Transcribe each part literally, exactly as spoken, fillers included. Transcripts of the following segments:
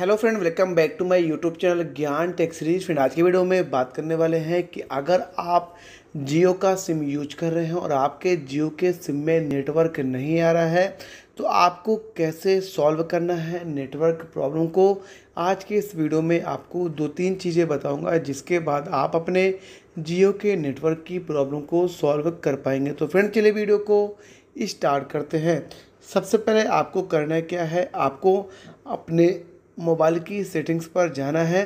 Hello friend, welcome back to my YouTube channel Gyan tech series. Friend, आज की video में बात करने वाले हैं कि अगर आप जियो का सिम यूज कर रहे हैं और आपके जियो के सिम में नेटवर्क नहीं आ रहा है तो आपको कैसे सॉल्व करना है नेटवर्क प्रॉब्लम को। आज के इस वीडियो में आपको दो तीन चीज़ें बताऊंगा जिसके बाद आप अपने जियो के नेटवर्क की प्रॉब्लम को सॉल्व कर पाएंगे। तो फ्रेंड चलिए वीडियो को स्टार्ट करते हैं। सबसे पहले आपको करना क्या है, आपको अपने मोबाइल की सेटिंग्स पर जाना है।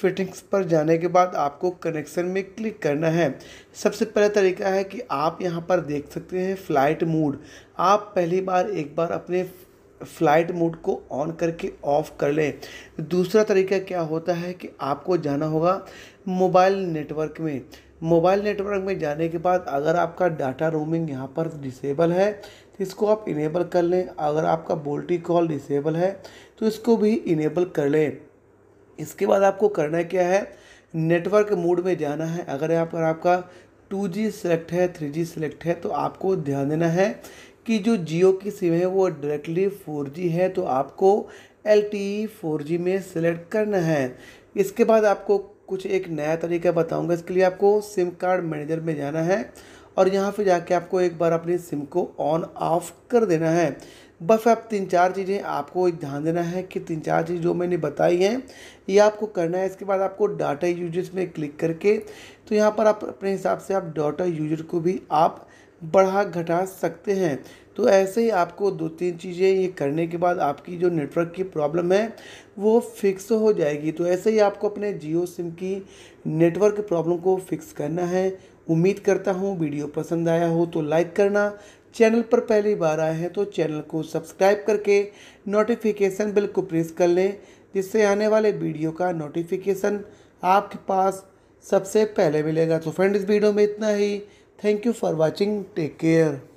सेटिंग्स पर जाने के बाद आपको कनेक्शन में क्लिक करना है। सबसे पहला तरीका है कि आप यहाँ पर देख सकते हैं फ्लाइट मोड। आप पहली बार एक बार अपने फ्लाइट मोड को ऑन करके ऑफ़ कर लें। दूसरा तरीका क्या होता है कि आपको जाना होगा मोबाइल नेटवर्क में। मोबाइल नेटवर्क में जाने के बाद अगर आपका डाटा रोमिंग यहाँ पर डिसेबल है तो इसको आप इनेबल कर लें। अगर आपका बोल्टी कॉल डिसेबल है तो इसको भी इनेबल कर लें। इसके बाद आपको करना क्या है, नेटवर्क मोड में जाना है। अगर यहाँ पर आपका टू जी सेलेक्ट है, थ्री जी सेलेक्ट है तो आपको ध्यान देना है कि जो जियो की सिम है वो डायरेक्टली फोर जी है तो आपको L T E four G में सेलेक्ट करना है। इसके बाद आपको कुछ एक नया तरीका बताऊंगा। इसके लिए आपको सिम कार्ड मैनेजर में जाना है और यहाँ पे जाके आपको एक बार अपनी सिम को ऑन ऑफ कर देना है। बस आप तीन चार चीज़ें आपको ध्यान देना है कि तीन चार चीज़ जो मैंने बताई हैं ये आपको करना है। इसके बाद आपको डाटा यूजेज में क्लिक करके तो यहाँ पर आप अपने हिसाब से आप डाटा यूजेज को भी आप बढ़ा घटा सकते हैं। तो ऐसे ही आपको दो तीन चीज़ें ये करने के बाद आपकी जो नेटवर्क की प्रॉब्लम है वो फिक्स हो जाएगी। तो ऐसे ही आपको अपने जियो सिम की नेटवर्क प्रॉब्लम को फिक्स करना है। उम्मीद करता हूँ वीडियो पसंद आया हो तो लाइक करना। चैनल पर पहली बार आए हैं तो चैनल को सब्सक्राइब करके नोटिफिकेशन बेल को प्रेस कर लें जिससे आने वाले वीडियो का नोटिफिकेशन आपके पास सबसे पहले मिलेगा। तो फ्रेंड, इस वीडियो में इतना ही। Thank you for watching. Take care.